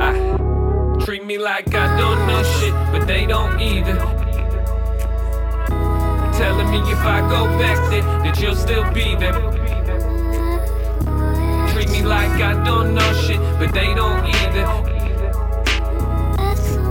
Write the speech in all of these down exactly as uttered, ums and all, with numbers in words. I, treat me like I don't know shit, but they don't either. Telling me if I go back then, that you'll still be there. Treat me like I don't know shit, but they don't either.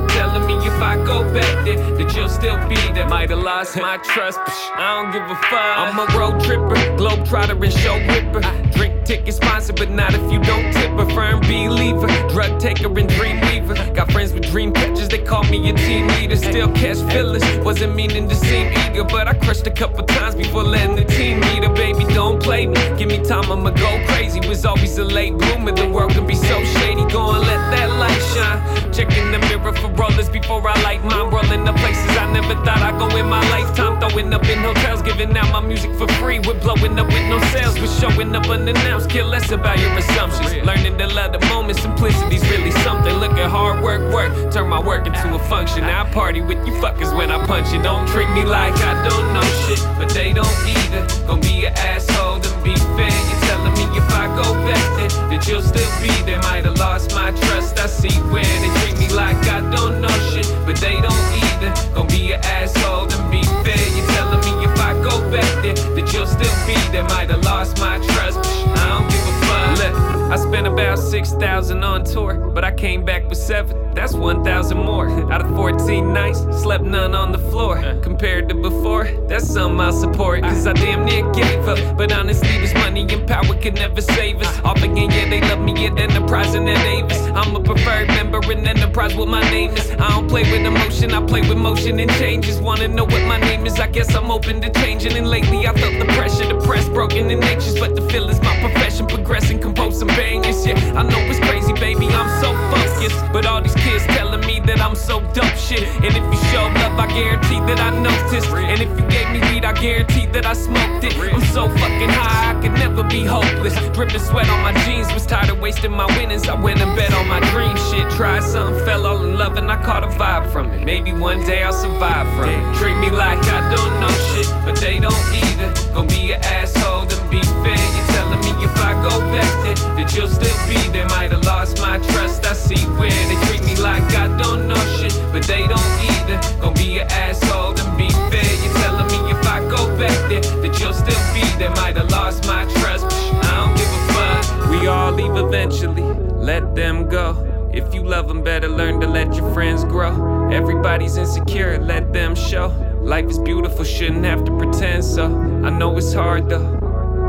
Telling me if I go back there, that you'll still be there. Might have lost my trust, psh, I don't give a fuck. I'm a road tripper, globetrotter and show whipper. Drink ticket sponsor, but not if you don't tip her. Firm believer, drug taker and dream weaver. Got friends with dream catchers, they call me a team leader. Still catch feelings, wasn't meaning to seem eager, but I crushed a couple times before letting the team meet her. Baby, don't play me, give me time, I'ma go crazy. Was always a late bloomer, the world can be so shady. Go and let that light shine. Checking the mirror for rollers before I light mine. Rolling the places I never thought I'd go in my lifetime. Throwing up in hotels, giving out my music for free. We're blowing up with no sales, we're showing up unannounced. Care less about your assumptions. Learning to love the moment, simplicity's really something. Look at hard work, work, turn my work into a function. I party with you fuckers when I punch you. Don't treat me like I don't know shit, but they don't either. Gon' be an asshole, then be fair. You're telling me if I go back then, that you'll still be there. Might have lost my trust, I see where they treat me like I don't know shit, but they don't either. Gon' be an asshole, then be fair. You're telling me if I go back there, that you'll still be there. Might have lost my trust, I don't give a fuck. Look, I spent about six thousand on tour, but I came back with seven, that's one thousand more. Out of fourteen nights, slept none on the floor. Compared to before, that's something I'll support. Cause I damn near gave up, but honestly this money and power could never save us. Off again, yeah, they love me at Enterprise and at Avis. I'm a preferred member in Enterprise with my name is. I don't play with emotion, I play with motion and changes. Wanna know what my name is, I guess I'm open to changing. And lately I felt the pressure, depressed, broken and anxious. But the feel is my profession, progressing, compose some bangers. Yeah, I know it's crazy, baby, I'm so focused. But all these kids telling me that I'm so dope shit. And if you show love, I guarantee that I noticed. And if you gave me weed, I guarantee that I smoked it. I'm so fucking high, I could never be hopeless. Dripping sweat on my jeans, was tired of wasting my winnings. I went to bed on my dream shit, tried something, fell all in love, and I caught a vibe from it. Maybe one day I'll survive from it. Treat me like I don't know shit, but they don't either. Gon' be an asshole, then be fair. You're telling me if I go back there, that you'll still be there. Might have lost my trust, I see where they treat me like I don't know shit, but they don't either. Gon' be an asshole, then be fair. You're telling me if I go back there, that you'll still be there. Might have lost my trust, I don't give a fuck. We all leave eventually, let them go. If you love them, better learn to let your friends grow. Everybody's insecure, let them show. Life is beautiful, shouldn't have to pretend so. I know it's hard though.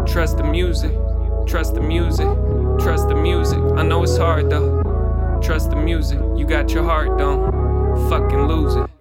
Trust the music, trust the music, trust the music. I know it's hard though. Trust the music, you got your heart, don't fucking lose it.